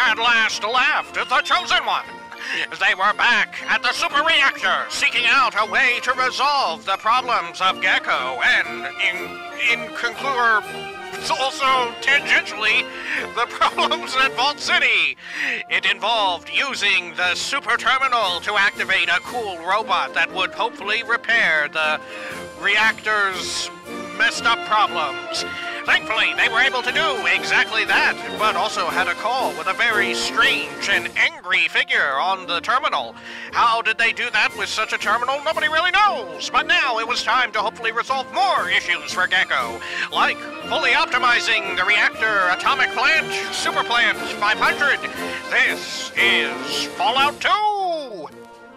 had last laughed at the Chosen One. They were back at the Super Reactor, seeking out a way to resolve the problems of Gecko and, in conclure, also tangentially, the problems at Vault City. It involved using the Super Terminal to activate a cool robot that would hopefully repair the reactor's messed up problems. Thankfully, they were able to do exactly that, but also had a call with a very strange and angry figure on the terminal. How did they do that with such a terminal? Nobody really knows, but now it was time to hopefully resolve more issues for Gecko, like fully optimizing the reactor atomic plant, Super Plant 500. This is Fallout 2!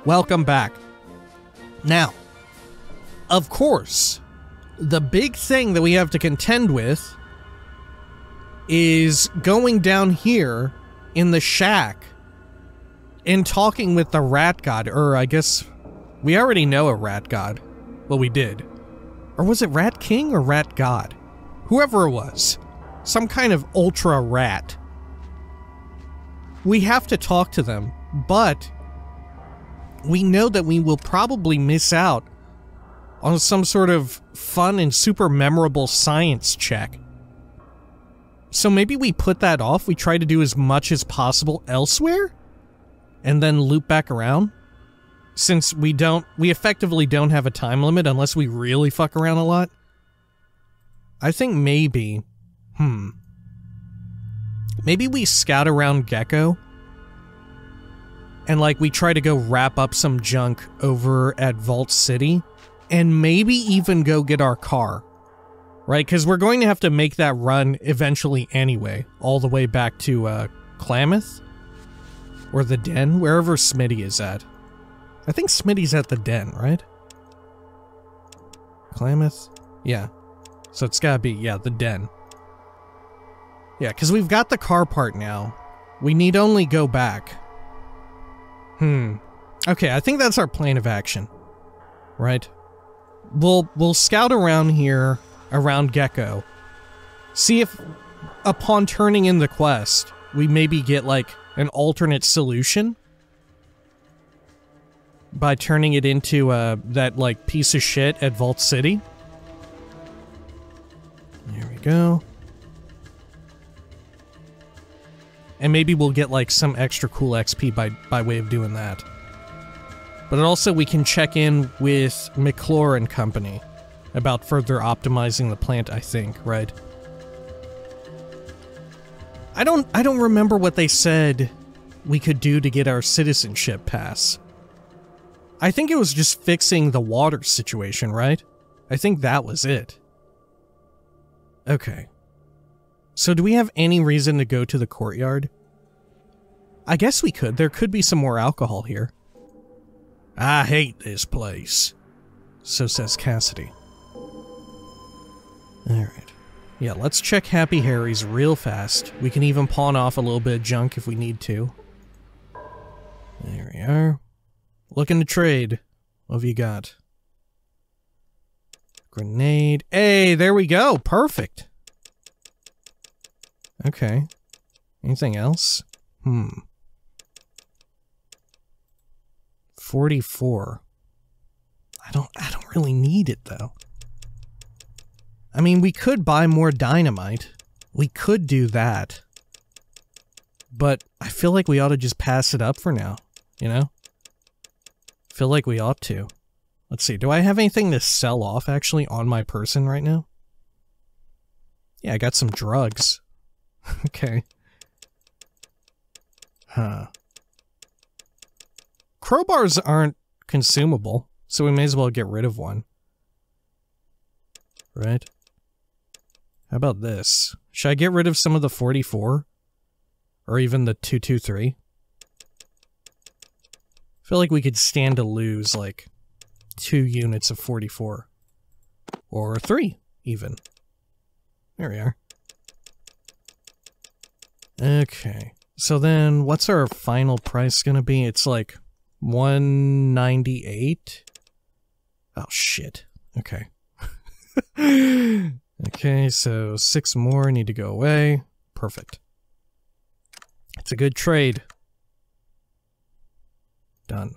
Welcome back. Now, of course, the big thing that we have to contend with is going down here in the shack and talking with the rat god, or I guess we already know a rat god. Well, we did. Or was it Rat King or Rat God? Whoever it was. Some kind of ultra rat. We have to talk to them, but we know that we will probably miss out on some sort of fun and super memorable science check. So maybe we put that off, we try to do as much as possible elsewhere, and then loop back around? Since we effectively don't have a time limit unless we really fuck around a lot? I think maybe, maybe we scout around Gecko, and like we try to go wrap up some junk over at Vault City, and maybe even go get our car, right? Because we're going to have to make that run eventually anyway, all the way back to Klamath or the Den, wherever Smitty is at. I think Smitty's at the Den, right? Klamath? Yeah. So it's gotta be, yeah, the Den. Yeah, because we've got the car part now. We need only go back. Okay, I think that's our plan of action, right? We'll scout around here, around Gecko. See if, upon turning in the quest, we maybe get, like, an alternate solution by turning it into, that, like, piece of shit at Vault City. There we go. And maybe we'll get, like, some extra cool XP by way of doing that. But also we can check in with McClure and company about further optimizing the plant, I think, right? I don't remember what they said we could do to get our citizenship pass. I think it was just fixing the water situation, right? I think that was it. Okay. So do we have any reason to go to the courtyard? I guess we could. There could be some more alcohol here. I hate this place. So says Cassidy. Alright. Yeah, let's check Happy Harry's real fast. We can even pawn off a little bit of junk if we need to. There we are. Looking to trade. What have you got? Grenade. Hey, there we go. Perfect. Okay. Anything else? 44. I don't really need it though. I mean, we could buy more dynamite. We could do that. But I feel like we ought to just pass it up for now, you know? Feel like we ought to. Let's see, do I have anything to sell off actually on my person right now? Yeah, I got some drugs. Okay. Crowbars aren't consumable, so we may as well get rid of one. Right? How about this? Should I get rid of some of the 44? Or even the 223? I feel like we could stand to lose, like, 2 units of 44. Or 3, even. There we are. Okay. So then, what's our final price gonna be? It's like 198. Oh shit. Okay. Okay, so 6 more need to go away. Perfect. It's a good trade. Done.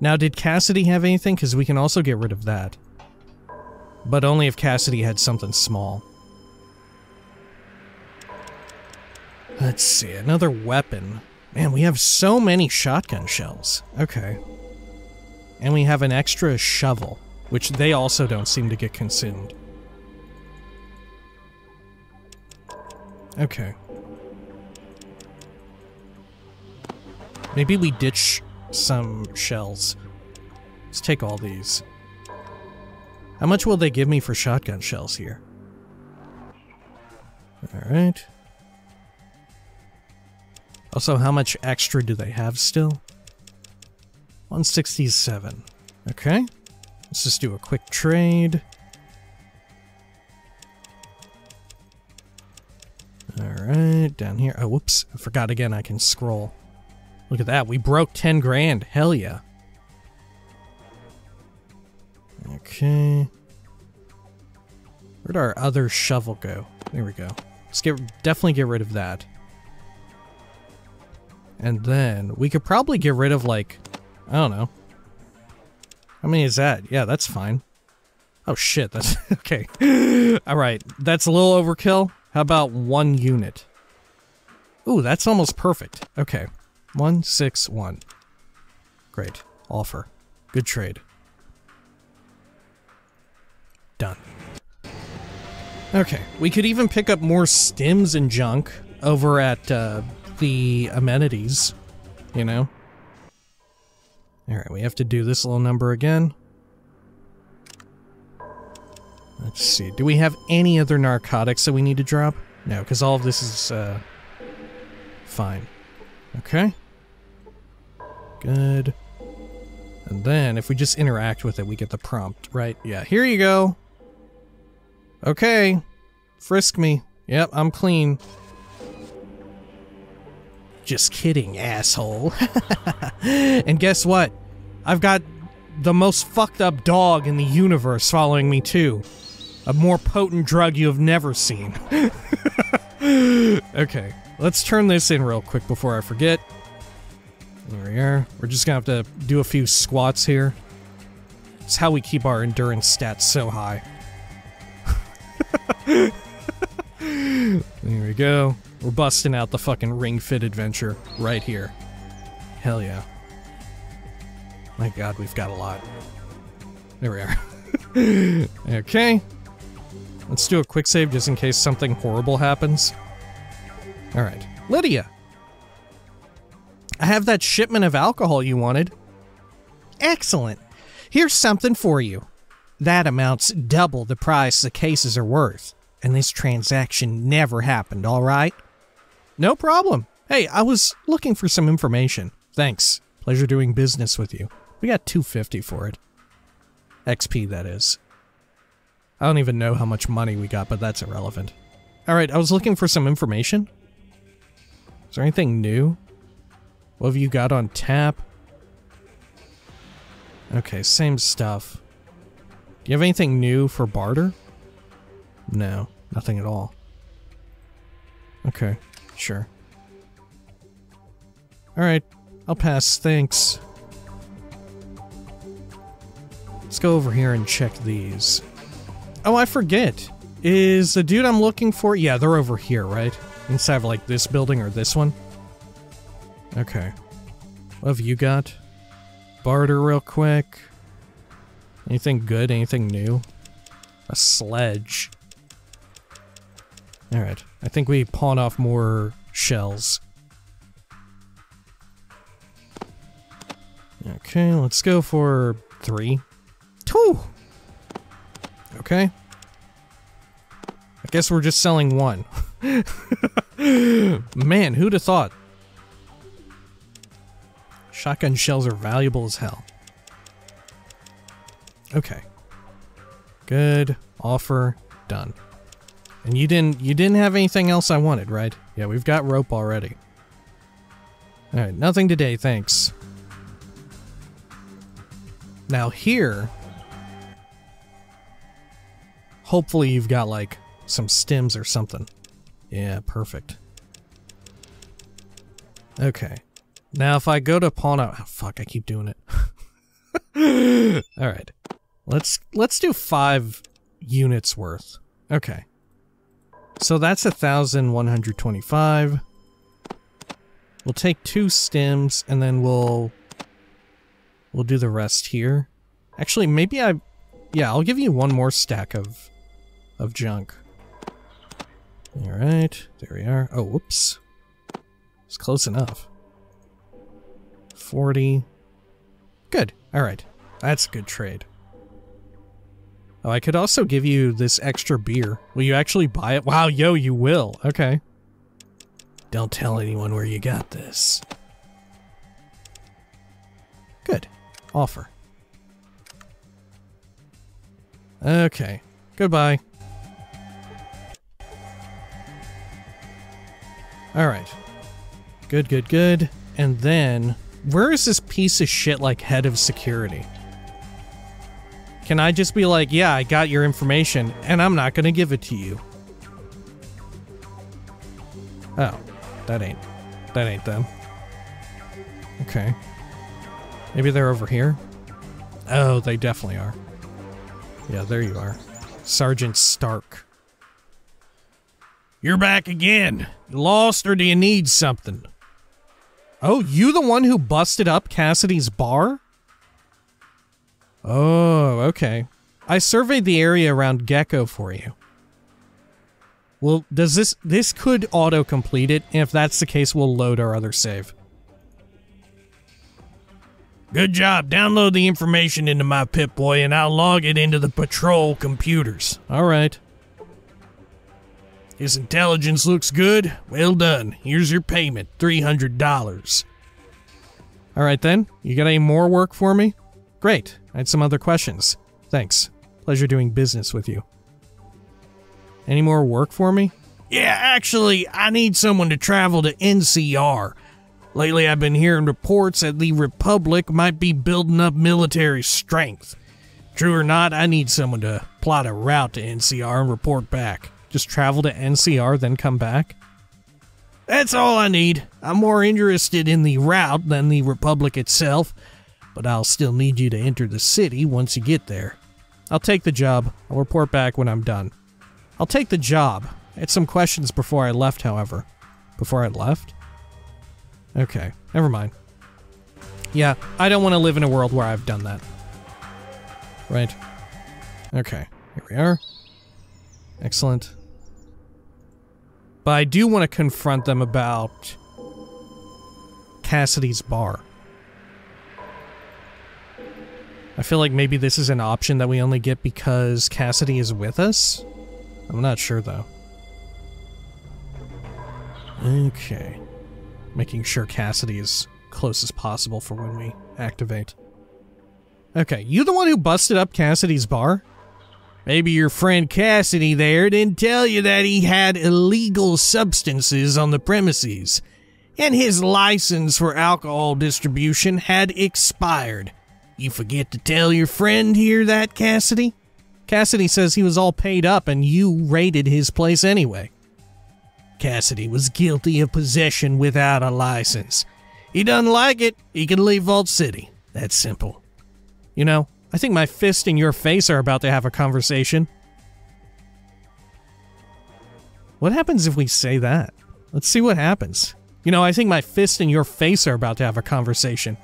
Now, did Cassidy have anything? Because we can also get rid of that. But only if Cassidy had something small. Let's see, another weapon. Man, we have so many shotgun shells. Okay. And we have an extra shovel, which they also don't seem to get consumed. Okay. Maybe we ditch some shells. Let's take all these. How much will they give me for shotgun shells here? Alright. Also, how much extra do they have still? 167. Okay. Let's just do a quick trade. Alright, down here. Oh, whoops. I forgot again I can scroll. Look at that. We broke 10 grand. Hell yeah. Okay. Where'd our other shovel go? There we go. Let's definitely get rid of that. And then we could probably get rid of, like, I don't know. How many is that? Yeah, that's fine. Oh shit, that's okay. Alright, that's a little overkill. How about one unit? Ooh, that's almost perfect. Okay. 161. Great. Offer. Good trade. Done. Okay, we could even pick up more stims and junk over at the amenities, you know? Alright, we have to do this little number again. Let's see, do we have any other narcotics that we need to drop? No, because all of this is, fine. Okay. Good. And then, if we just interact with it, we get the prompt, right? Yeah, here you go! Okay! Frisk me. Yep, I'm clean. Just kidding, asshole. And guess what? I've got the most fucked up dog in the universe following me too. A more potent drug you have never seen. Okay, let's turn this in real quick before I forget. There we are. We're just gonna have to do a few squats here. It's how we keep our endurance stats so high. There we go. We're busting out the fucking Ring Fit adventure right here. Hell yeah. My god, we've got a lot. There we are. Okay. Let's do a quick save just in case something horrible happens. Alright. Lydia! I have that shipment of alcohol you wanted. Excellent. Here's something for you. That amount's double the price the cases are worth. And this transaction never happened, alright? No problem. Hey, I was looking for some information. Thanks. Pleasure doing business with you. We got $250 for it. XP, that is. I don't even know how much money we got, but that's irrelevant. Alright, I was looking for some information. Is there anything new? What have you got on tap? Okay, same stuff. Do you have anything new for barter? No, nothing at all. Okay, sure. Alright, I'll pass, thanks. Let's go over here and check these. Oh, I forget. Is the dude I'm looking for... Yeah, they're over here, right? Inside of, like, this building or this one? Okay. What have you got? Barter real quick. Anything good? Anything new? A sledge. Alright, I think we pawn off more shells. Okay, let's go for 3. 2! Okay. I guess we're just selling 1. Man, who'd have thought? Shotgun shells are valuable as hell. Okay. Good. Offer. Done. And you didn't have anything else I wanted, right? Yeah, we've got rope already. Alright, nothing today, thanks. Now here... Hopefully you've got, like, some stims or something. Yeah, perfect. Okay. Now if I go to pawn out... Oh, fuck, I keep doing it. Alright. Let's do 5 units worth. Okay. So that's 1,125. We'll take 2 stims and then we'll do the rest here. Actually, maybe I'll give you 1 more stack of junk. Alright, there we are. Oh, whoops. It's close enough. 40. Good. Alright. That's a good trade. Oh, I could also give you this extra beer. Will you actually buy it? Wow, yo, you will. Okay. Don't tell anyone where you got this. Good. Offer. Okay. Goodbye. Alright. Good, good, good. And then... where is this piece of shit, like, head of security? Can I just be like, yeah, I got your information, and I'm not gonna give it to you? Oh. That ain't them. Okay. Maybe they're over here? Oh, they definitely are. Yeah, there you are. Sergeant Stark. You're back again. You lost, or do you need something? Oh, you the one who busted up Cassidy's bar? Oh, okay. I surveyed the area around Gecko for you. Well, does this could auto-complete it, and if that's the case, we'll load our other save. Good job. Download the information into my Pip Boy, and I'll log it into the patrol computers. Alright. His intelligence looks good. Well done. Here's your payment, $300. Alright then, you got any more work for me? Great, I had some other questions. Thanks. Pleasure doing business with you. Any more work for me? Yeah, actually, I need someone to travel to NCR. Lately I've been hearing reports that the Republic might be building up military strength. True or not, I need someone to plot a route to NCR and report back. Just travel to NCR, then come back? That's all I need. I'm more interested in the route than the Republic itself, but I'll still need you to enter the city once you get there. I'll take the job. I'll report back when I'm done. I'll take the job. I had some questions before I left, however. Before I left? Okay, never mind. Yeah, I don't want to live in a world where I've done that. Right. Okay, here we are. Excellent. But I do want to confront them about Cassidy's bar. I feel like maybe this is an option that we only get because Cassidy is with us? I'm not sure, though. Okay. Making sure Cassidy is close as possible for when we activate. Okay, you the one who busted up Cassidy's bar? Maybe your friend Cassidy there didn't tell you that he had illegal substances on the premises, and his license for alcohol distribution had expired. You forget to tell your friend here that, Cassidy? Cassidy says he was all paid up and you raided his place anyway. Cassidy was guilty of possession without a license. He doesn't like it, he can leave Vault City. That's simple. You know, I think my fist and your face are about to have a conversation. What happens if we say that? Let's see what happens. You know, I think my fist and your face are about to have a conversation.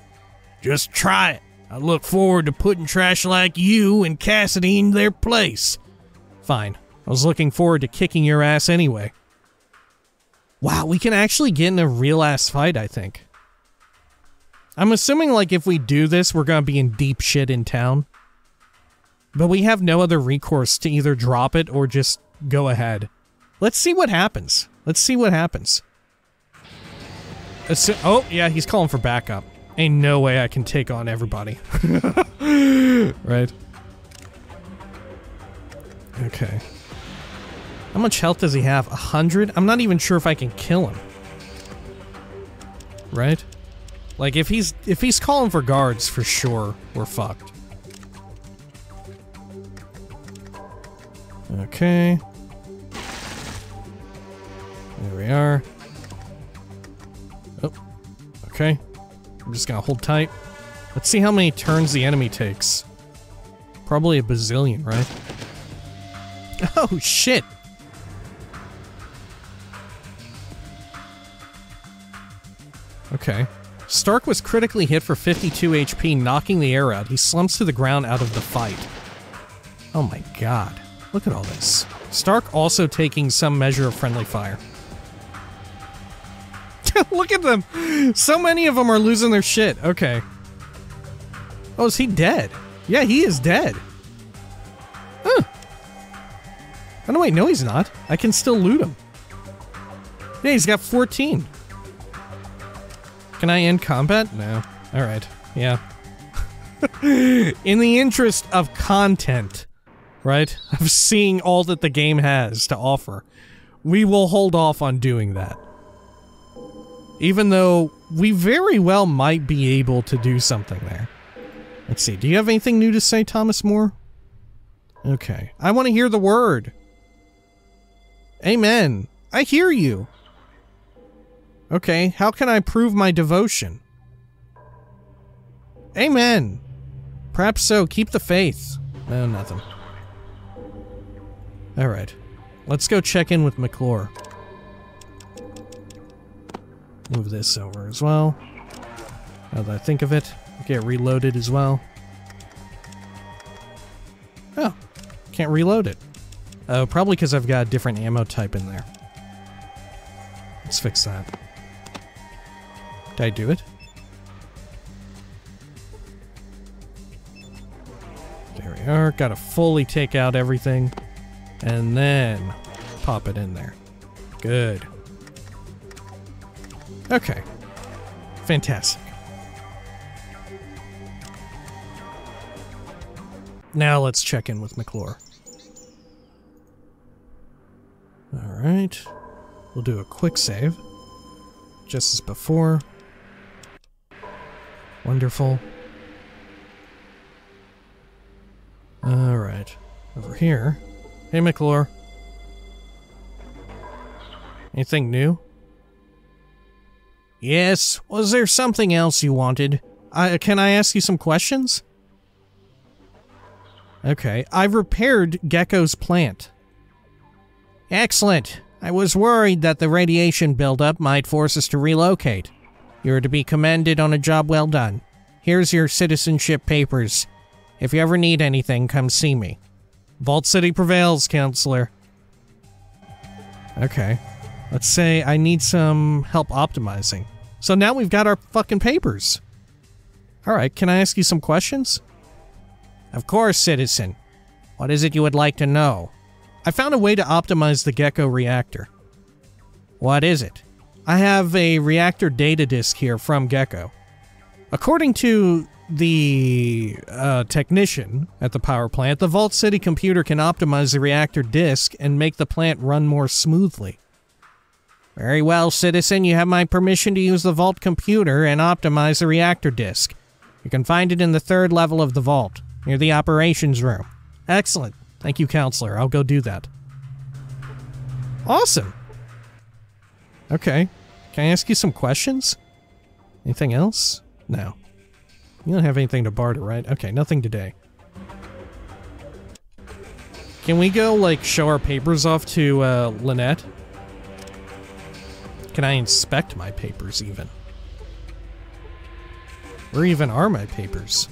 Just try it. I look forward to putting trash like you and Cassidy in their place. Fine. I was looking forward to kicking your ass anyway. Wow, we can actually get in a real-ass fight, I think. I'm assuming, like, if we do this, we're gonna be in deep shit in town. But we have no other recourse to either drop it or just go ahead. Let's see what happens. Let's see what happens. Oh, yeah, he's calling for backup. Ain't no way I can take on everybody. Right. Okay. How much health does he have? 100? I'm not even sure if I can kill him. Right? Like, if he's calling for guards, for sure, we're fucked. Okay. There we are. Oh, Okay. I'm just gonna hold tight. Let's see how many turns the enemy takes. Probably a bazillion, right? Oh, shit! Okay. Stark was critically hit for 52 HP, knocking the air out. He slumps to the ground out of the fight. Oh my god. Look at all this. Stark also taking some measure of friendly fire. Look at them! So many of them are losing their shit. Okay. Oh, is he dead? Yeah, he is dead. Huh. Oh, no, wait, no he's not. I can still loot him. Yeah, he's got 14. Can I end combat? No. Alright. Yeah. In the interest of content, right? Of seeing all that the game has to offer, we will hold off on doing that. Even though we very well might be able to do something there. Let's see. Do you have anything new to say, Thomas Moore? Okay. I want to hear the word. Amen. I hear you. Okay. How can I prove my devotion? Amen. Perhaps so. Keep the faith. No, nothing. Alright. Let's go check in with McClure. Move this over as well. Now that I think of it. Get reloaded as well. Oh, can't reload it. Oh, probably because I've got a different ammo type in there. Let's fix that. Did I do it? There we are. Gotta fully take out everything. And then pop it in there. Good. Okay. Fantastic. Now let's check in with McClure. Alright. We'll do a quick save. Just as before. Wonderful. Alright. Over here. Hey, McClure. Anything new? Yes. Was there something else you wanted? Can I ask you some questions? Okay, I've repaired Gecko's plant. Excellent. I was worried that the radiation buildup might force us to relocate. You're to be commended on a job well done. Here's your citizenship papers. If you ever need anything, come see me. Vault City prevails, counselor. Okay. Let's say I need some help optimizing. So now we've got our fucking papers. Alright, can I ask you some questions? Of course, citizen. What is it you would like to know? I found a way to optimize the Gecko reactor. What is it? I have a reactor data disk here from Gecko. According to the technician at the power plant, the Vault City computer can optimize the reactor disk and make the plant run more smoothly. Very well, citizen. You have my permission to use the Vault computer and optimize the reactor disk. You can find it in the third level of the Vault. Near the operations room. Excellent. Thank you, counselor. I'll go do that. Awesome. Okay. Can I ask you some questions? Anything else? No. You don't have anything to barter, right? Okay, nothing today. Can we go, like, show our papers off to, Lynette? Can I inspect my papers, even? Where even are my papers?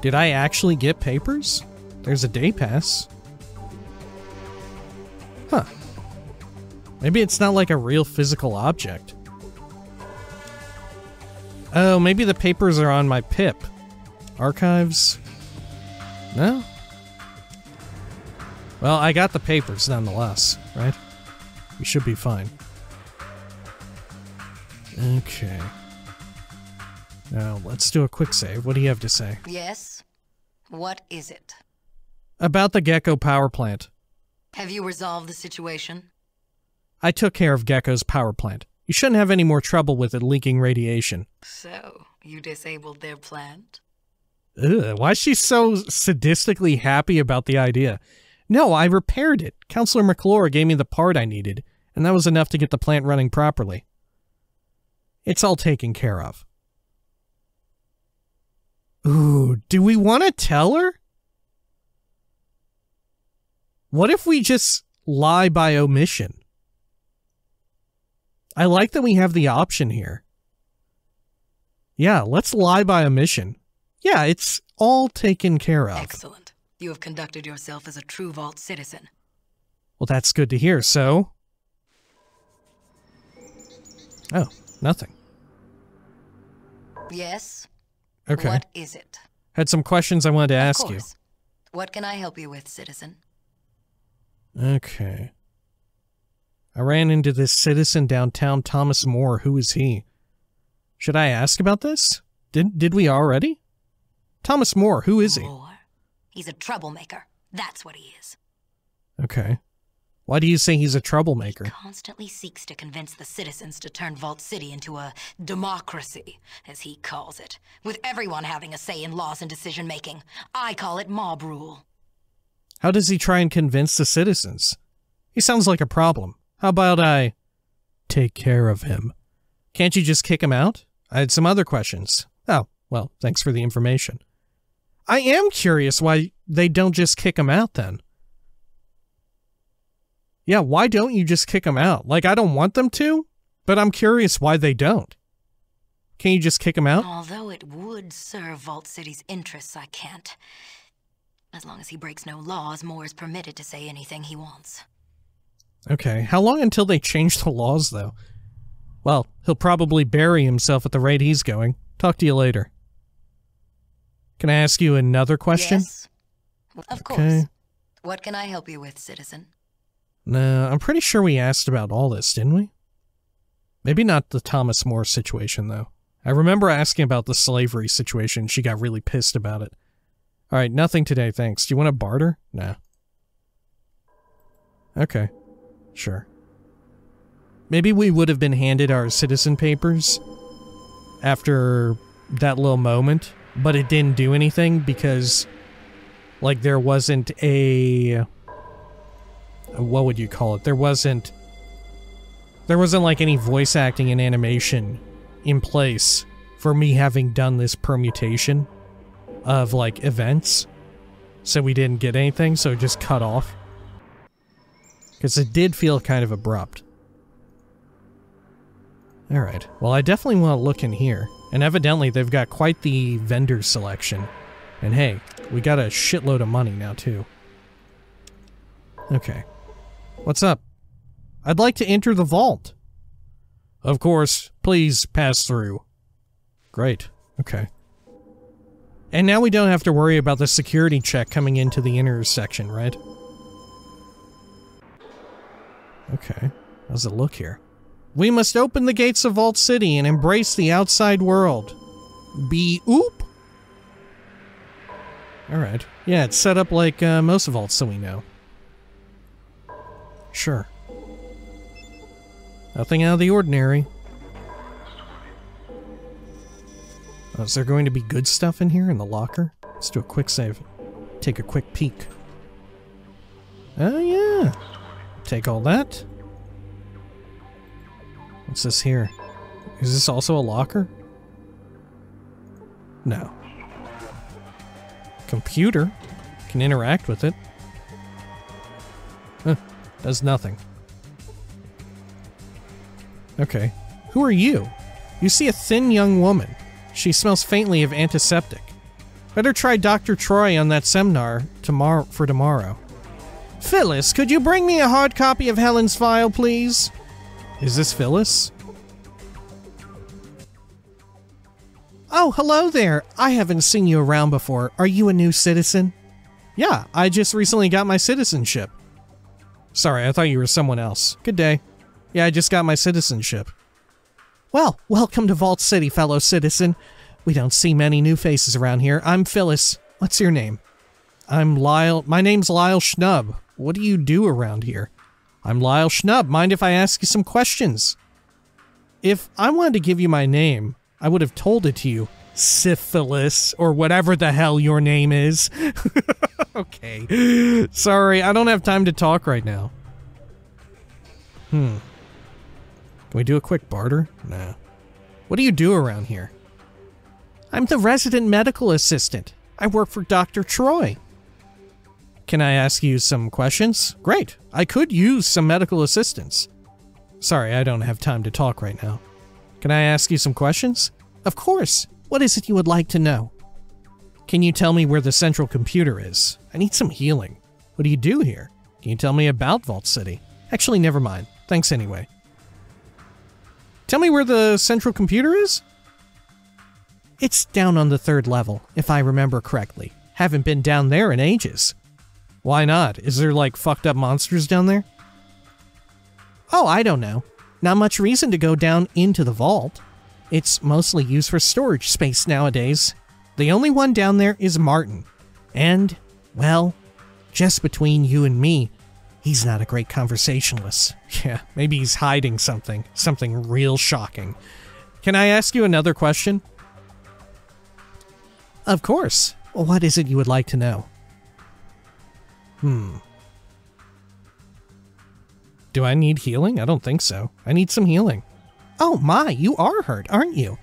Did I actually get papers? There's a day pass. Huh. Maybe it's not like a real physical object. Oh, maybe the papers are on my Pip. Archives? No? Well, I got the papers nonetheless, right? We should be fine. Okay. Now, let's do a quick save. What do you have to say? Yes? What is it? About the Gecko power plant. Have you resolved the situation? I took care of Gecko's power plant. You shouldn't have any more trouble with it leaking radiation. So, you disabled their plant? Ugh, why is she so sadistically happy about the idea? No, I repaired it. Counselor McClure gave me the part I needed, and that was enough to get the plant running properly. It's all taken care of. Ooh, do we want to tell her? What if we just lie by omission? I like that we have the option here. Yeah, let's lie by omission. Yeah, it's all taken care of. Excellent. You have conducted yourself as a true Vault citizen. Well, that's good to hear, so... Oh, nothing. Yes? Okay. What is it? Had some questions I wanted to ask you. What can I help you with, citizen? Okay. I ran into this citizen downtown, Thomas Moore. Who is he? Should I ask about this? Did we already? Thomas Moore, who is he? Moore. He's a troublemaker. That's what he is. Okay. Why do you say he's a troublemaker? He constantly seeks to convince the citizens to turn Vault City into a democracy, as he calls it, with everyone having a say in laws and decision-making. I call it mob rule. How does he try and convince the citizens? He sounds like a problem. How about I take care of him? Can't you just kick him out? I had some other questions. Oh, well, thanks for the information. I am curious why they don't just kick him out then. Yeah, why don't you just kick them out? Like, I don't want them to, but I'm curious why they don't. Can you just kick them out? Although it would serve Vault City's interests, I can't. As long as he breaks no laws, Moore is permitted to say anything he wants. Okay, how long until they change the laws, though? Well, he'll probably bury himself at the rate he's going. Talk to you later. Can I ask you another question? Yes, of course. What can I help you with, citizen? No, I'm pretty sure we asked about all this, didn't we? Maybe not the Thomas Moore situation, though. I remember asking about the slavery situation. She got really pissed about it. All right, nothing today, thanks. Do you want to barter? No. Okay, sure. Maybe we would have been handed our citizen papers after that little moment, but it didn't do anything because, like, there wasn't a... What would you call it? There wasn't like any voice acting and animation in place for me having done this permutation of like events. So we didn't get anything, so it just cut off. Because it did feel kind of abrupt. Alright, well I definitely want to look in here. And evidently they've got quite the vendor selection. And hey, we got a shitload of money now too. Okay. What's up? I'd like to enter the vault. Of course. Please pass through. Great. Okay. And now we don't have to worry about the security check coming into the inner section, right? Okay. How's it look here? We must open the gates of Vault City and embrace the outside world. Be-oop. Alright. Yeah, it's set up like most vaults that we know. Sure. Nothing out of the ordinary. Oh, is there going to be good stuff in here in the locker? Let's do a quick save. Take a quick peek. Oh, yeah. Take all that. What's this here? Is this also a locker? No. Computer. Can interact with it. Huh. Does nothing. Okay. Who are you? You see a thin young woman. She smells faintly of antiseptic. Better try Dr. Troy on that seminar tomorrow. Phyllis, could you bring me a hard copy of Helen's file, please? Is this Phyllis? Oh, hello there. I haven't seen you around before. Are you a new citizen? Yeah, I just recently got my citizenship. Sorry, I thought you were someone else. Good day. Yeah, I just got my citizenship. Well, welcome to Vault City, fellow citizen. We don't see many new faces around here. I'm Phyllis. What's your name? I'm Lyle. My name's Lyle Shnub. What do you do around here? I'm Lyle Shnub. Mind if I ask you some questions? If I wanted to give you my name, I would have told it to you. Syphilis, or whatever the hell your name is. Okay. Sorry, I don't have time to talk right now. Can we do a quick barter? No. What do you do around here? I'm the resident medical assistant. I work for Dr. Troy. Can I ask you some questions? Great. I could use some medical assistance. Sorry, I don't have time to talk right now. Can I ask you some questions? Of course. What is it you would like to know? Can you tell me where the central computer is? I need some healing. What do you do here? Can you tell me about Vault City? Actually, never mind. Thanks anyway. Tell me where the central computer is? It's down on the third level, if I remember correctly. Haven't been down there in ages. Why not? Is there, like, fucked up monsters down there? Oh, I don't know. Not much reason to go down into the vault. It's mostly used for storage space nowadays. The only one down there is Martin. And, well, just between you and me, he's not a great conversationalist. Yeah, maybe he's hiding something. Something real shocking. Can I ask you another question? Of course. Well, what is it you would like to know? Do I need healing? I don't think so. I need some healing. Oh my, you are hurt, aren't you?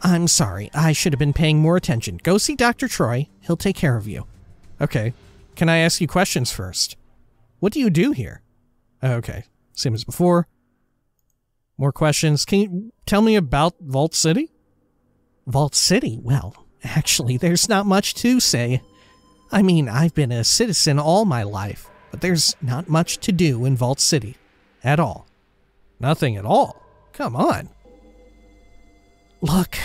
I'm sorry. I should have been paying more attention. Go see Dr. Troy. He'll take care of you. Okay. Can I ask you questions first? What do you do here? Okay. Same as before. More questions. Can you tell me about Vault City? Vault City? Well, actually, there's not much to say. I mean, I've been a citizen all my life, but there's not much to do in Vault City. At all. Nothing at all? Come on. Look,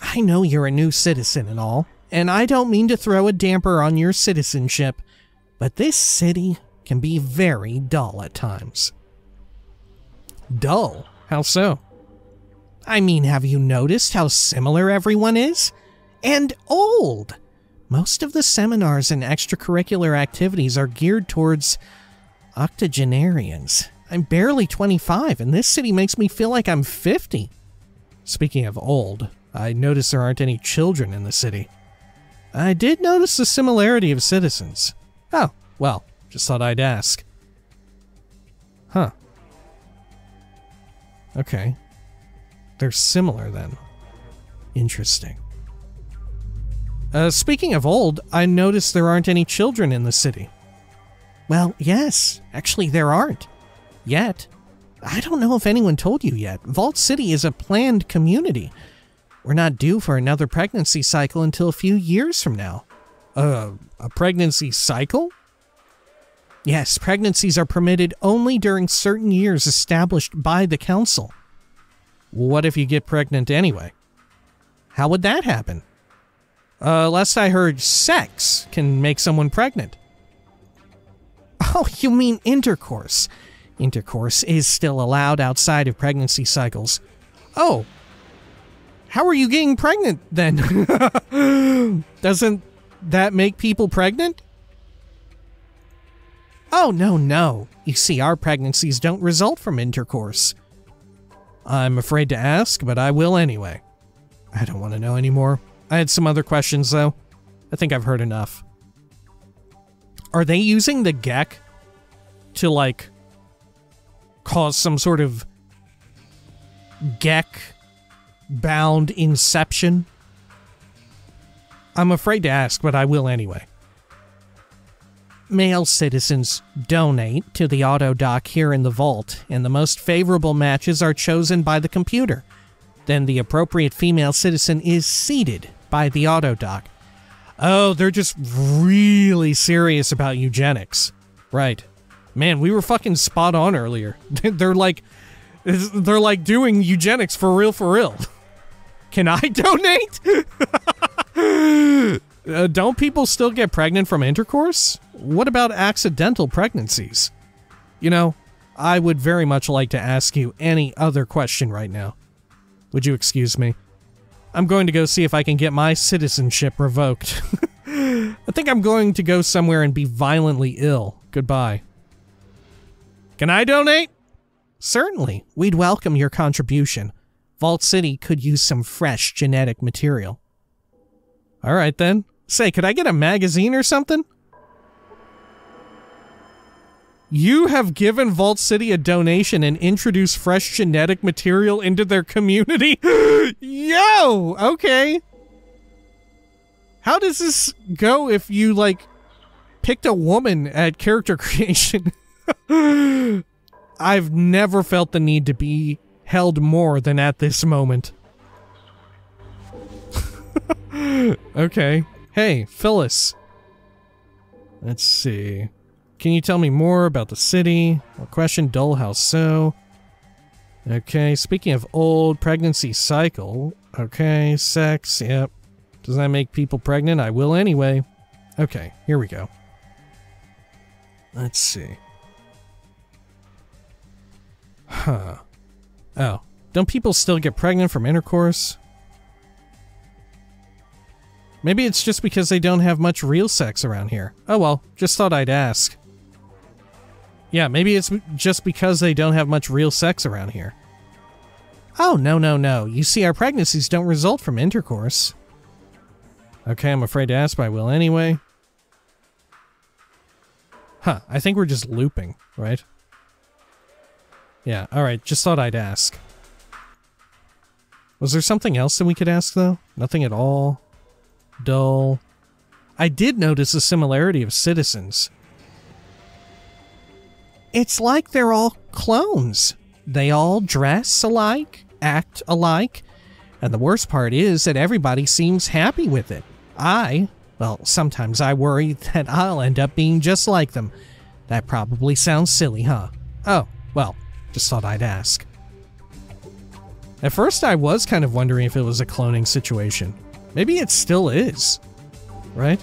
I know you're a new citizen and all, and I don't mean to throw a damper on your citizenship, but this city can be very dull at times. Dull? How so? I mean, have you noticed how similar everyone is? And old! Most of the seminars and extracurricular activities are geared towards octogenarians. I'm barely 25, and this city makes me feel like I'm 50. Speaking of old, I notice there aren't any children in the city. I did notice the similarity of citizens. Oh, well, just thought I'd ask. Huh. Okay. They're similar then. Interesting. Speaking of old, I noticed there aren't any children in the city. Well, yes. Actually, there aren't. Yet. I don't know if anyone told you yet. Vault City is a planned community. We're not due for another pregnancy cycle until a few years from now. A pregnancy cycle? Yes, pregnancies are permitted only during certain years established by the council. What if you get pregnant anyway? How would that happen? Last I heard, sex can make someone pregnant. Oh, you mean intercourse. Intercourse is still allowed outside of pregnancy cycles. Oh. How are you getting pregnant, then? Doesn't that make people pregnant? Oh, no, no. You see, our pregnancies don't result from intercourse. I'm afraid to ask, but I will anyway. I don't want to know anymore. I had some other questions, though. I think I've heard enough. Are they using the GECK to, like, cause some sort of GECK-bound inception? I'm afraid to ask, but I will anyway. Male citizens donate to the Autodoc here in the vault, and the most favorable matches are chosen by the computer. Then the appropriate female citizen is seated by the Autodoc. Oh, they're just really serious about eugenics. Right. Man, we were fucking spot on earlier. They're like doing eugenics for real, for real. Can I donate? Don't people still get pregnant from intercourse? What about accidental pregnancies? You know, I would very much like to ask you any other question right now. Would you excuse me? I'm going to go see if I can get my citizenship revoked. I think I'm going to go somewhere and be violently ill. Goodbye. Can I donate? Certainly. We'd welcome your contribution. Vault City could use some fresh genetic material. All right, then. Say, could I get a magazine or something? You have given Vault City a donation and introduced fresh genetic material into their community? Yo! Okay. How does this go if you, like, picked a woman at character creation? I've never felt the need to be held more than at this moment. Okay. Hey, Phyllis. Let's see. Can you tell me more about the city? I'll question Dull House so. Okay, speaking of old, pregnancy cycle. Okay, sex, yep. Does that make people pregnant? I will anyway. Okay, here we go. Let's see. Huh. Oh. Don't people still get pregnant from intercourse? Maybe it's just because they don't have much real sex around here. Oh well, just thought I'd ask. Yeah, maybe it's just because they don't have much real sex around here. Oh, no, no, no. You see, our pregnancies don't result from intercourse. Okay, I'm afraid to ask, but I will anyway. Huh, I think we're just looping, right? Yeah, alright, just thought I'd ask. Was there something else that we could ask, though? Nothing at all? Dull. I did notice a similarity of citizens. It's like they're all clones. They all dress alike, act alike, and the worst part is that everybody seems happy with it. Well, sometimes I worry that I'll end up being just like them. That probably sounds silly, huh? Oh, well, just thought I'd ask. At first I was kind of wondering if it was a cloning situation. Maybe it still is, right?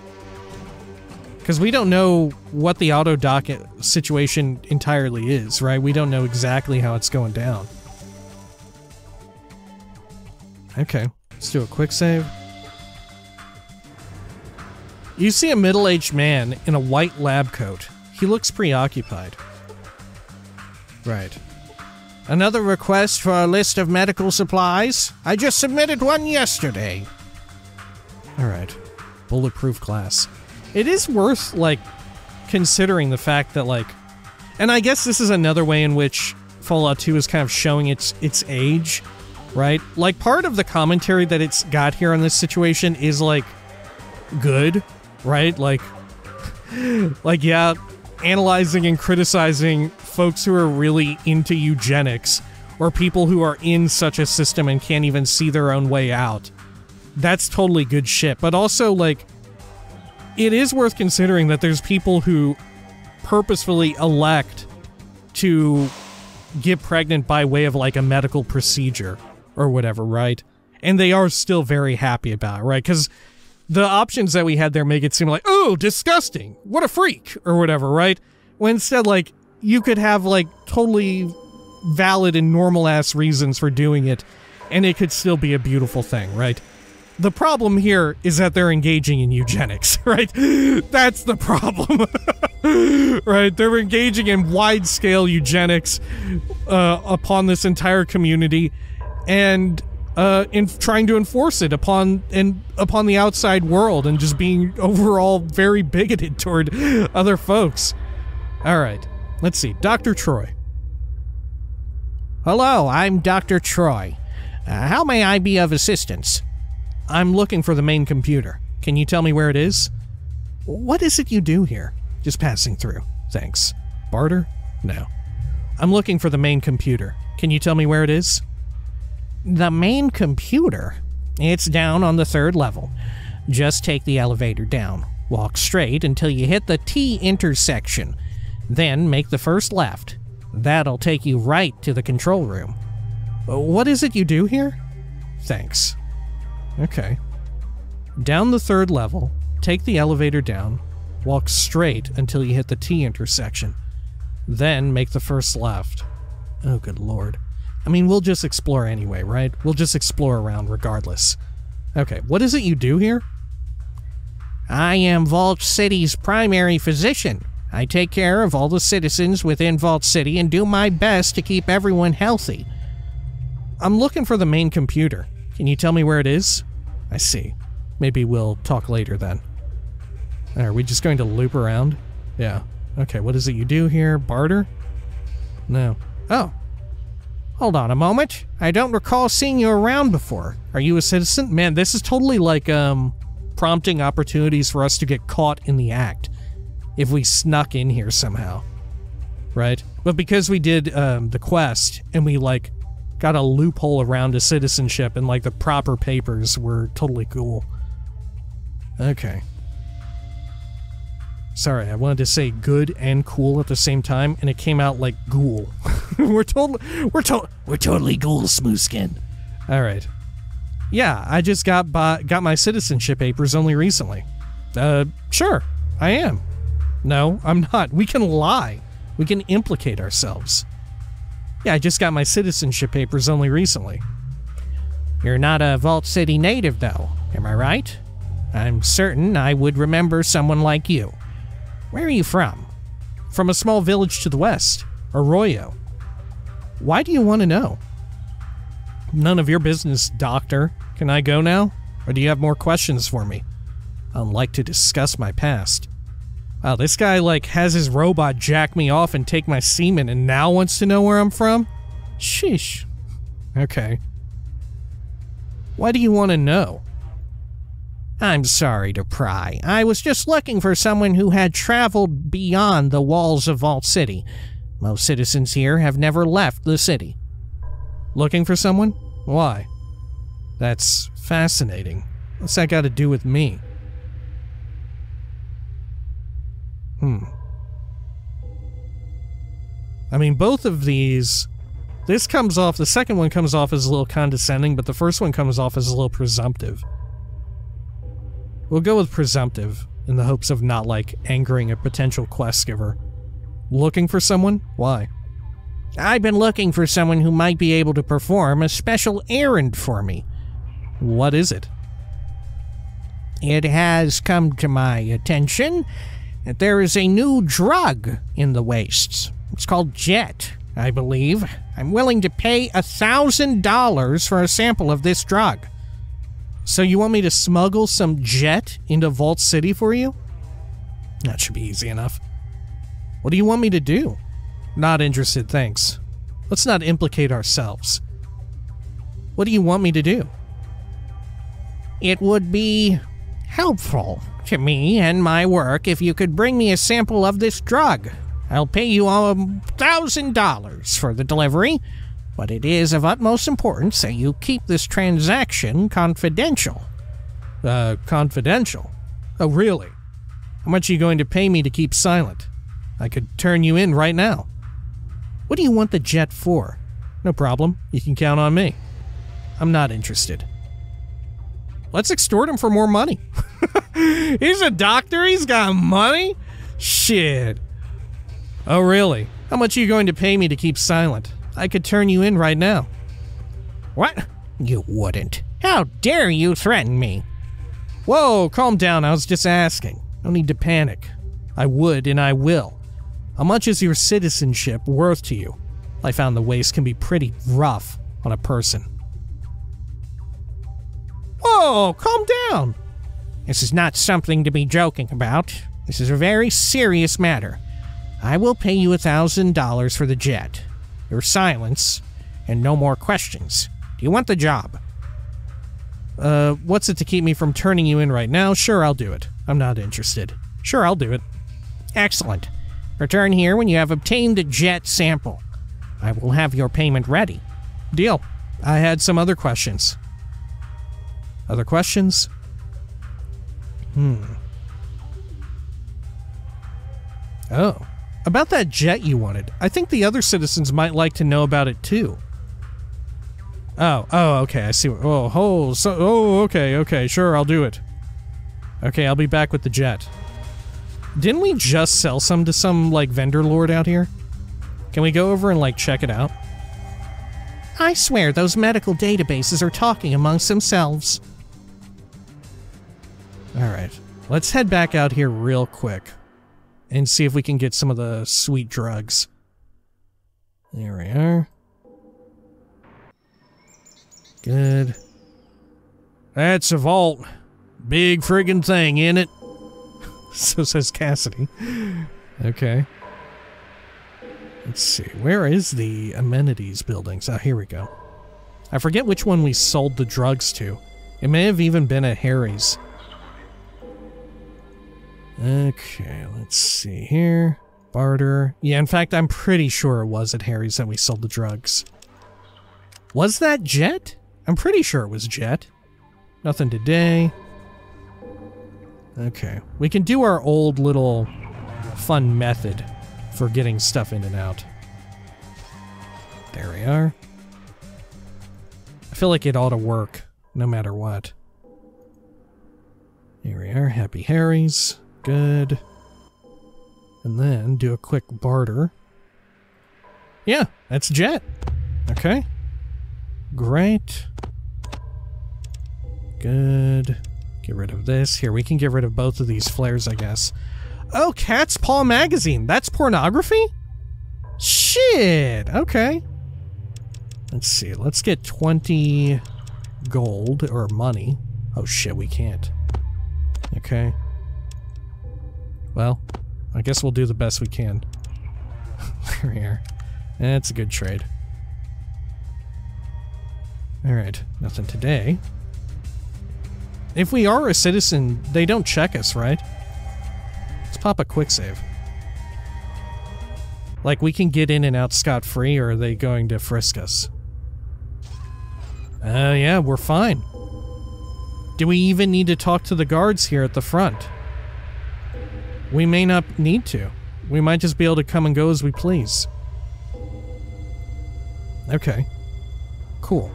Because we don't know what the Autodoc situation entirely is, right? We don't know exactly how it's going down. Okay, let's do a quick save. You see a middle-aged man in a white lab coat. He looks preoccupied. Right. Another request for a list of medical supplies? I just submitted one yesterday. Alright. Bulletproof glass. It is worth, like, considering the fact that, like... And I guess this is another way in which Fallout 2 is kind of showing its age, right? Like, part of the commentary that it's got here on this situation is, like, good, right? Like, yeah, analyzing and criticizing folks who are really into eugenics, or people who are in such a system and can't even see their own way out. That's totally good shit, but also, like, it is worth considering that there's people who purposefully elect to get pregnant by way of, like, a medical procedure or whatever, right? And they are still very happy about it, right? Because the options that we had there make it seem like, oh, disgusting, what a freak, or whatever, right? When instead, like, you could have, like, totally valid and normal-ass reasons for doing it, and it could still be a beautiful thing, right? The problem here is that they're engaging in eugenics, right? That's the problem, right? They're engaging in wide-scale eugenics upon this entire community and in trying to enforce it upon the outside world and just being overall very bigoted toward other folks. All right, let's see. Dr. Troy. Hello, I'm Dr. Troy. How may I be of assistance? I'm looking for the main computer. Can you tell me where it is? What is it you do here? Just passing through. Thanks. Barter? No. I'm looking for the main computer. Can you tell me where it is? The main computer? It's down on the third level. Just take the elevator down. Walk straight until you hit the T intersection. Then make the first left. That'll take you right to the control room. What is it you do here? Thanks. Okay. Down the third level, take the elevator down, walk straight until you hit the T intersection, then make the first left. Oh, good lord. I mean, we'll just explore anyway, right? We'll just explore around regardless. Okay, what is it you do here? I am Vault City's primary physician. I take care of all the citizens within Vault City and do my best to keep everyone healthy. I'm looking for the main computer. Can you tell me where it is? I see. Maybe we'll talk later then. Are we just going to loop around? Yeah. Okay, what is it you do here? Barter? No. Oh. Hold on a moment. I don't recall seeing you around before. Are you a citizen? Man, this is totally like, prompting opportunities for us to get caught in the act. If we snuck in here somehow. Right? But because we did, the quest, and we, like, got a loophole around to citizenship, and, like, the proper papers were totally cool. Okay. Sorry, I wanted to say good and cool at the same time, and it came out like ghoul. We're totally ghoul, Smoothskin. All right. Yeah, I just got my citizenship papers only recently. Sure, I am. No, I'm not. We can lie. We can implicate ourselves. Yeah, I just got my citizenship papers only recently. You're not a Vault City native, though. Am I right? I'm certain I would remember someone like you. Where are you from? From a small village to the west, Arroyo. Why do you want to know? None of your business, Doctor. Can I go now? Or do you have more questions for me? I'd like to discuss my past. Wow, this guy, like, has his robot jack me off and take my semen and now wants to know where I'm from? Sheesh. Okay. Why do you want to know? I'm sorry to pry. I was just looking for someone who had traveled beyond the walls of Vault City. Most citizens here have never left the city. Looking for someone? Why? That's fascinating. What's that got to do with me? I mean, both of these... This comes off... The second one comes off as a little condescending, but the first one comes off as a little presumptive. We'll go with presumptive, in the hopes of not, like, angering a potential quest giver. Looking for someone? Why? I've been looking for someone who might be able to perform a special errand for me. What is it? It has come to my attention that there is a new drug in the wastes. It's called Jet, I believe. I'm willing to pay $1,000 for a sample of this drug. So you want me to smuggle some Jet into Vault City for you? That should be easy enough. What do you want me to do? Not interested, thanks. Let's not implicate ourselves. What do you want me to do? It would be helpful to me and my work if you could bring me a sample of this drug. I'll pay you $1,000 for the delivery. But it is of utmost importance that you keep this transaction confidential. Confidential? Oh, really? How much are you going to pay me to keep silent? I could turn you in right now. What do you want the Jet for? No problem. You can count on me. I'm not interested. Let's extort him for more money. He's a doctor. He's got money. Shit. Oh, really? How much are you going to pay me to keep silent? I could turn you in right now. What? You wouldn't. How dare you threaten me? Whoa, calm down. I was just asking. No need to panic. I would and I will. How much is your citizenship worth to you? I found the waste can be pretty rough on a person. Whoa, calm down. This is not something to be joking about. This is a very serious matter. I will pay you $1,000 for the Jet. Your silence, and no more questions. Do you want the job? What's it to keep me from turning you in right now? Sure, I'll do it. I'm not interested. Sure, I'll do it. Excellent. Return here when you have obtained a Jet sample. I will have your payment ready. Deal. I had some other questions. Other questions? Oh. About that Jet you wanted. I think the other citizens might like to know about it too. Oh, okay, I see. Okay, sure, I'll do it. Okay, I'll be back with the Jet. Didn't we just sell some to some, like, vendor lord out here? Can we go over and, like, check it out? I swear those medical databases are talking amongst themselves. Alright, let's head back out here real quick. And see if we can get some of the sweet drugs. There we are. Good. That's a vault. Big friggin' thing, ain't it? So says Cassidy. Okay. Let's see. Where is the amenities buildings? Oh, here we go. I forget which one we sold the drugs to. It may have even been at Harry's. Okay, let's see here. Barter. Yeah, in fact, I'm pretty sure it was at Harry's that we sold the drugs. Was that Jet? I'm pretty sure it was Jet. Nothing today. Okay. We can do our old little fun method for getting stuff in and out. There we are. I feel like it ought to work, no matter what. Here we are. Happy Harry's. Good. And then do a quick barter. Yeah, that's Jet. Okay. Great. Good. Get rid of this. Here, we can get rid of both of these flares, I guess. Oh, Cat's Paw magazine. That's pornography? Shit. Okay. Let's see. Let's get 20 gold or money. Oh, shit, we can't. Okay. Well, I guess we'll do the best we can. There we are. That's a good trade. Alright, nothing today. If we are a citizen, they don't check us, right? Let's pop a quick save. Like, we can get in and out scot-free, or are they going to frisk us? Yeah, we're fine. Do we even need to talk to the guards here at the front? We may not need to. We might just be able to come and go as we please. Okay. Cool.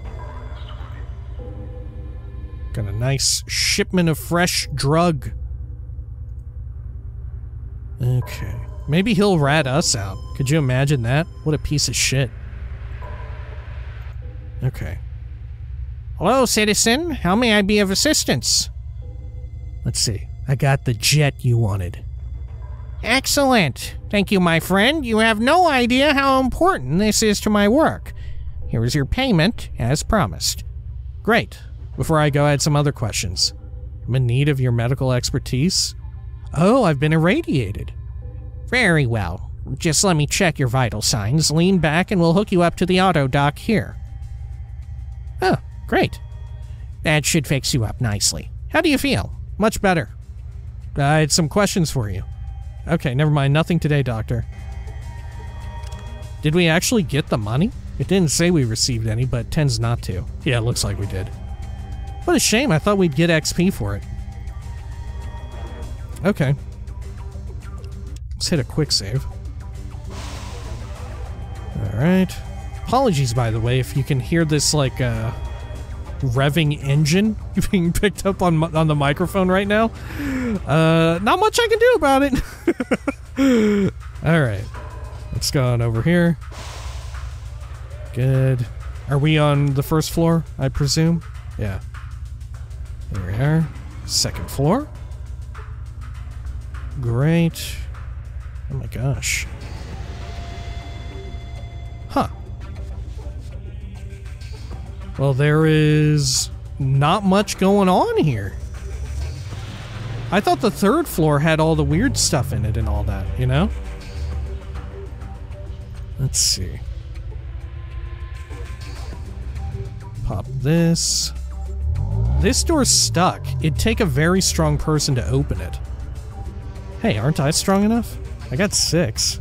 Got a nice shipment of fresh drug. Okay. Maybe he'll rat us out. Could you imagine that? What a piece of shit. Okay. Hello, citizen. How may I be of assistance? Let's see. I got the jet you wanted. Excellent. Thank you, my friend. You have no idea how important this is to my work. Here is your payment, as promised. Great. Before I go, I had some other questions. I'm in need of your medical expertise. Oh, I've been irradiated. Very well. Just let me check your vital signs. Lean back and we'll hook you up to the Autodoc here. Oh, great. That should fix you up nicely. How do you feel? Much better. I had some questions for you. Okay, never mind. Nothing today, Doctor. Did we actually get the money? It didn't say we received any, but it tends not to. Yeah, it looks like we did. What a shame, I thought we'd get XP for it. Okay. Let's hit a quick save. Alright. Apologies, by the way, if you can hear this, like, revving engine being picked up on the microphone right now. Not much I can do about it! Alright. Let's go on over here. Good. Are we on the first floor, I presume? Yeah. There we are. Second floor. Great. Oh my gosh. Huh. Well, there is not much going on here. I thought the third floor had all the weird stuff in it and all that, you know? Let's see. Pop this. This door's stuck. It'd take a very strong person to open it. Hey, aren't I strong enough? I got 6.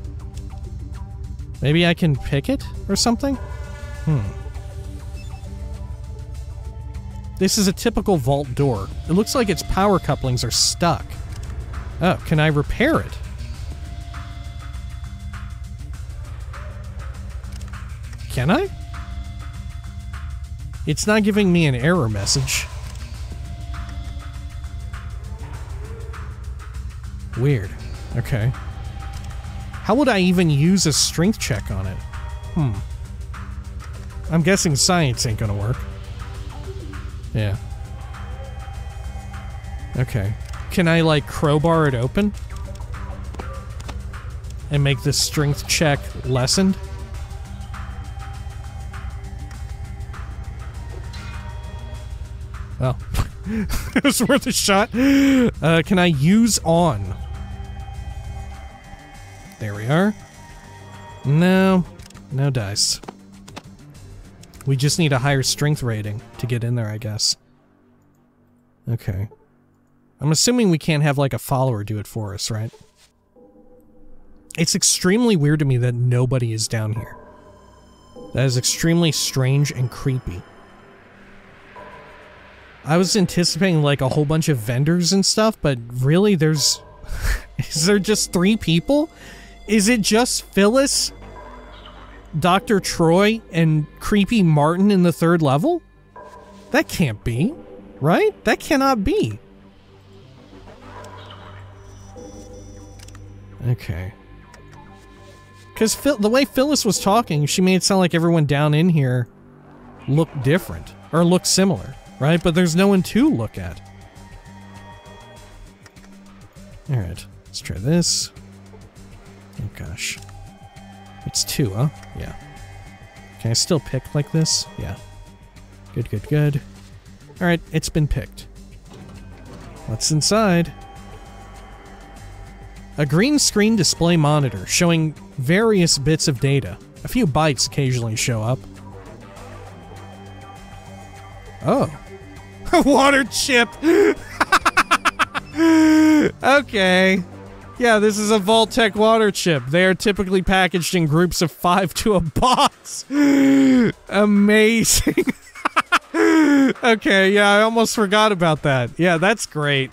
Maybe I can pick it or something? This is a typical vault door. It looks like its power couplings are stuck. Oh, can I repair it? Can I? It's not giving me an error message. Weird. Okay. How would I even use a strength check on it? I'm guessing science ain't gonna work. Yeah. Okay. Can I, like, crowbar it open? And make the strength check lessened? Oh, it was worth a shot. Can I use on? There we are. No, no dice. We just need a higher strength rating to get in there, I guess. Okay. I'm assuming we can't have, like, a follower do it for us, right? It's extremely weird to me that nobody is down here. That is extremely strange and creepy. I was anticipating, like, a whole bunch of vendors and stuff, but really, there's... Is there just 3 people? Is it just Phyllis, Dr. Troy, and creepy Martin in the 3rd level? That can't be, right? That cannot be. Okay. Because the way Phyllis was talking, she made it sound like everyone down in here looked different, or looked similar, right? But there's no one to look at. Alright, let's try this. Oh gosh. It's 2, huh? Yeah. Can I still pick like this? Yeah. Good, good, good. Alright, it's been picked. What's inside? A green screen display monitor showing various bits of data. A few bytes occasionally show up. Oh. A water chip! Okay. Yeah, this is a Vault-Tec water chip. They are typically packaged in groups of 5 to a box. Amazing. Okay, yeah, I almost forgot about that. Yeah, that's great.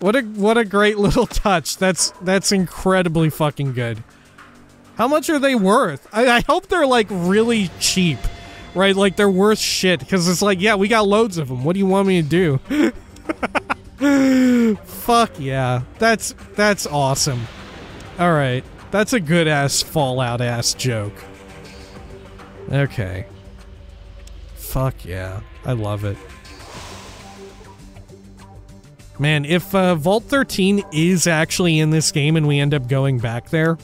What a great little touch. That's incredibly fucking good. How much are they worth? I hope they're, like, really cheap. Right? Like, they're worth shit. Because it's like, yeah, we got loads of them. What do you want me to do? Fuck yeah. That's awesome. Alright. That's a good-ass Fallout-ass joke. Okay. Fuck yeah. I love it. Man, if Vault 13 is actually in this game and we end up going back there,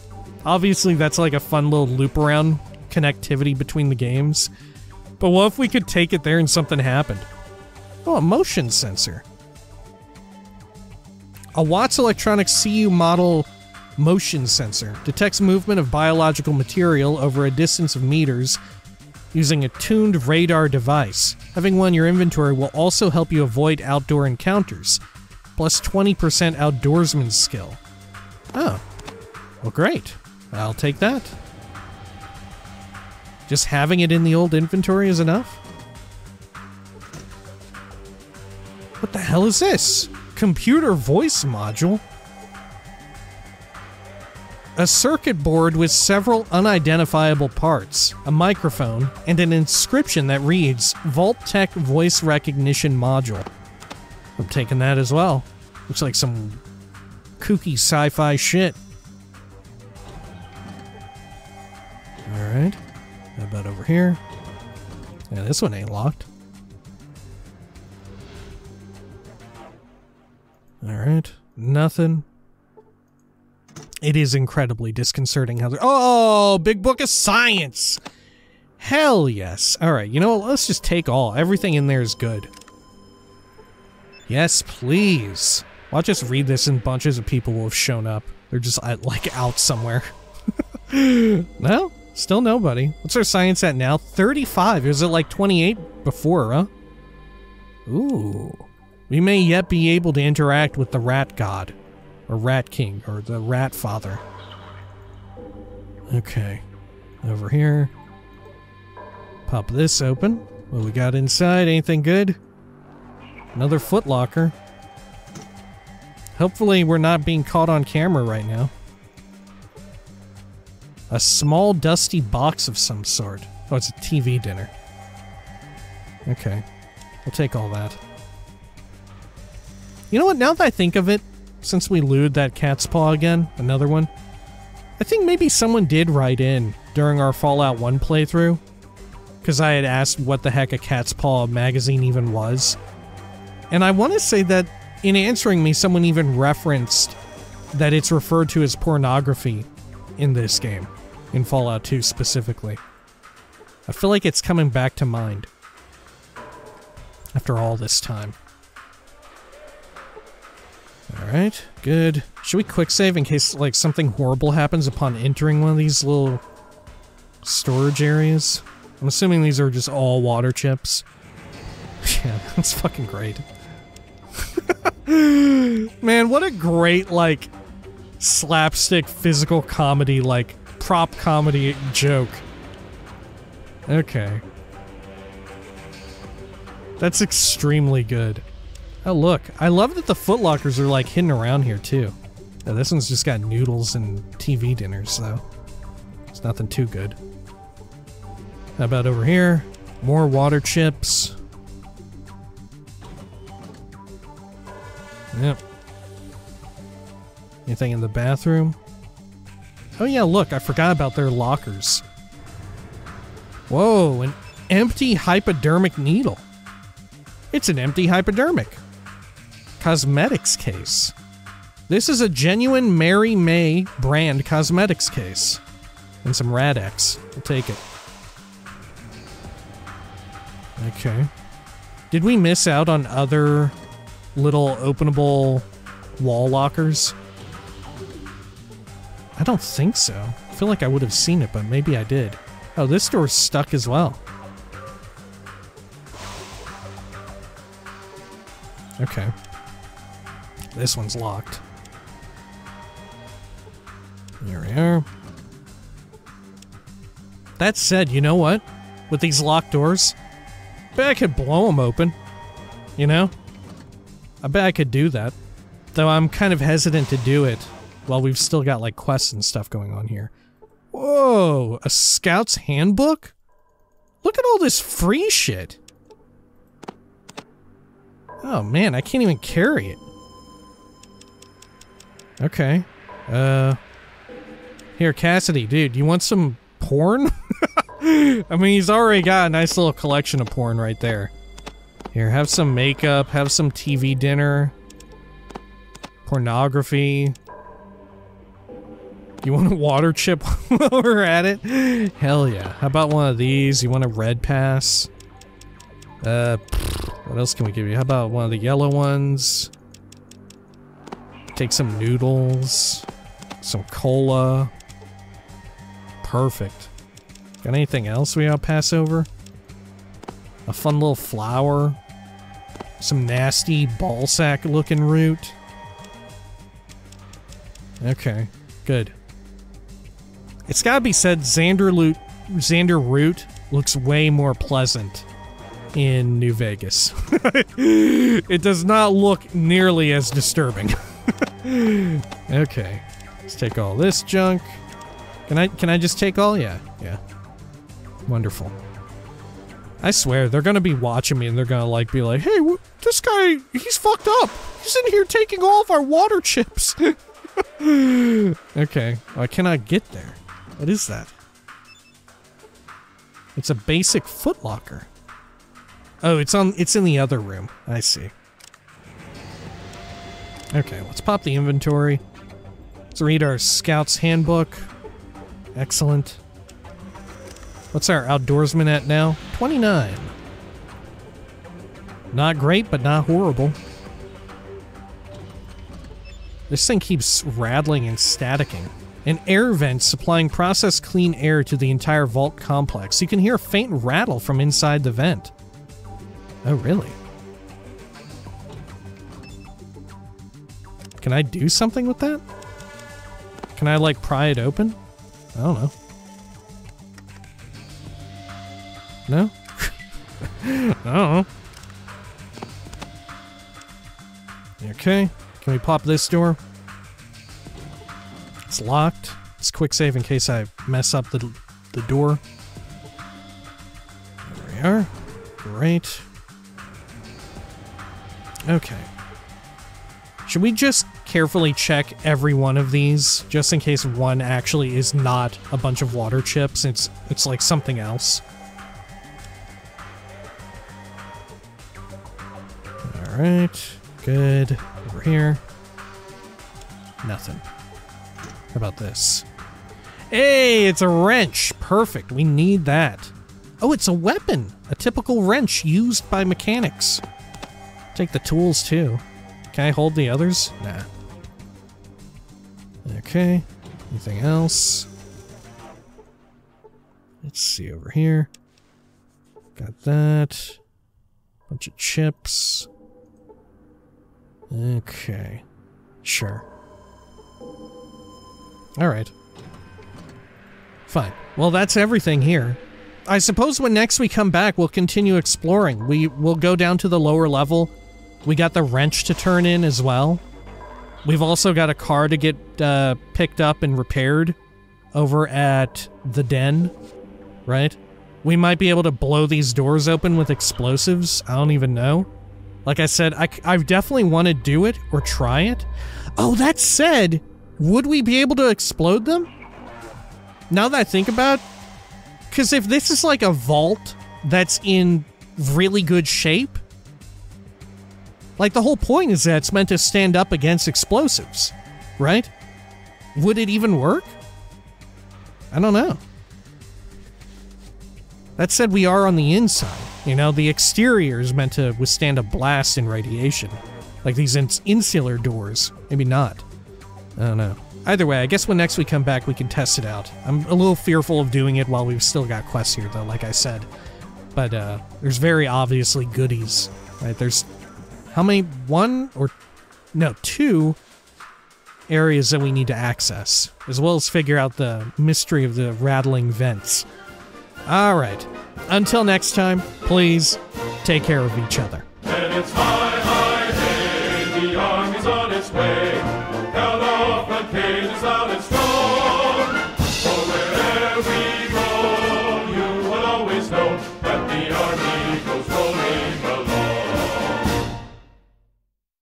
obviously that's like a fun little loop around connectivity between the games. But what if we could take it there and something happened? Oh, a motion sensor. A Watts Electronics CU model motion sensor detects movement of biological material over a distance of meters using a tuned radar device. Having one in your inventory will also help you avoid outdoor encounters. Plus 20% outdoorsman skill. Oh. Well, great. I'll take that. Just having it in the old inventory is enough? What the hell is this? Computer voice module. A circuit board with several unidentifiable parts, a microphone, and an inscription that reads Vault-Tec Voice Recognition Module. I'm taking that as well. Looks like some kooky sci-fi shit. Alright. How about over here? Yeah, this one ain't locked. Alright, nothing. It is incredibly disconcerting how they're... Oh, big book of science! Hell yes. Alright, you know what? Let's just take all. Everything in there is good. Yes, please. Well, I'll just read this and bunches of people will have shown up. They're just, like, out somewhere. No, still nobody. What's our science at now? 35. Was it like 28 before, huh? Ooh... We may yet be able to interact with the Rat God, or Rat King, or the Rat Father. Okay. Over here. Pop this open. What we got inside? Anything good? Another footlocker. Hopefully we're not being caught on camera right now. A small dusty box of some sort. Oh, it's a TV dinner. Okay. We'll take all that. You know what, now that I think of it, since we looted that Cat's Paw again, another one, I think maybe someone did write in during our Fallout 1 playthrough, because I had asked what the heck a Cat's Paw magazine even was. And I want to say that in answering me, someone even referenced that it's referred to as pornography in this game, in Fallout 2 specifically. I feel like it's coming back to mind after all this time. Alright, good. Should we quick save in case, like, something horrible happens upon entering one of these little storage areas? I'm assuming these are just all water chips. Yeah, that's fucking great. Man, what a great, like, slapstick physical comedy, like, prop comedy joke. Okay. That's extremely good. Oh, look. I love that the footlockers are, like, hidden around here, too. Now, this one's just got noodles and TV dinners, though. It's nothing too good. How about over here? More water chips. Yep. Anything in the bathroom? Oh, yeah, look. I forgot about their lockers. Whoa, an empty hypodermic needle. It's an empty hypodermic. Cosmetics case. This is a genuine Mary May brand cosmetics case. And some Radex. We'll take it. Okay. Did we miss out on other little openable wall lockers? I don't think so. I feel like I would have seen it, but maybe I did. Oh, this door's stuck as well. Okay. This one's locked. Here we are. That said, you know what? With these locked doors, I bet I could blow them open. You know? I bet I could do that. Though I'm kind of hesitant to do it while we've still got, like, quests and stuff going on here. Whoa! A scout's handbook? Look at all this free shit! Oh, man, I can't even carry it. Okay. Here, Cassidy, dude, you want some porn? I mean, he's already got a nice little collection of porn right there. Here, have some makeup, have some TV dinner. Pornography. You want a water chip while we're at it? Hell yeah. How about one of these? You want a red pass? What else can we give you? How about one of the yellow ones? Take some noodles. Some cola. Perfect. Got anything else we ought to pass over? A fun little flower. Some nasty ballsack looking root. Okay. Good. It's gotta be said, Xander Root looks way more pleasant in New Vegas. It does not look nearly as disturbing. Okay. Let's take all this junk. Can I just take all? Yeah. Yeah. Wonderful. I swear, they're gonna be watching me and they're gonna, like, be like, hey, this guy, he's fucked up. He's in here taking all of our water chips. Okay. I cannot get there. What is that? It's a basic footlocker. Oh, it's in the other room. I see. Okay, let's pop the inventory. Let's read our Scout's Handbook. Excellent. What's our outdoorsman at now? 29. Not great, but not horrible. This thing keeps rattling and staticking. An air vent supplying processed clean air to the entire vault complex. You can hear a faint rattle from inside the vent. Oh, really? Can I do something with that? Can I, like, pry it open? I don't know. No? I don't know. Okay. Can we pop this door? It's locked. It's quick save in case I mess up the door. There we are. Great. Okay. Should we just carefully check every one of these, just in case one actually is not a bunch of water chips? It's like something else. Alright, good. Over here. Nothing. How about this? Hey, it's a wrench! Perfect, we need that. Oh, it's a weapon! A typical wrench used by mechanics. Take the tools, too. Can I hold the others? Nah. Okay. Anything else? Let's see over here. Got that. Bunch of chips. Okay. Sure. Alright. Fine. Well, that's everything here. I suppose when next we come back, we'll continue exploring. We will go down to the lower level. We got the wrench to turn in as well. We've also got a car to get picked up and repaired over at the Den, right? We might be able to blow these doors open with explosives. I don't even know. Like I said, I definitely want to do it or try it. Oh, that said, would we be able to explode them? Now that I think about it, because if this is like a vault that's in really good shape, like the whole point is that it's meant to stand up against explosives, right? Would it even work? I don't know. That said, we are on the inside. You know, the exterior is meant to withstand a blast and radiation. Like these insular doors. Maybe not. I don't know. Either way, I guess when next we come back, we can test it out. I'm a little fearful of doing it while we've still got quests here, though, like I said. But there's very obviously goodies, right? There's how many? One or... No, two areas that we need to access, as well as figure out the mystery of the rattling vents. All right. Until next time, please take care of each other. And it's high, high day. The army's on its way. Hell off, and pain is loud and strong.